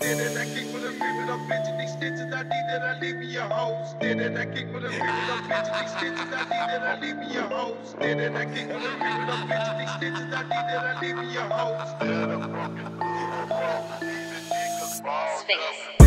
did it. I kick with a ribbon, I'm bitching these stitches. I need that, I leave me a hose. Did it. I kick with a ribbon, I'm bitching these stitches. I need that, I leave me a hose. Did it. I kick with a ribbon, I'm bitching these stitches. I need that, I leave me a hose. Sphinx.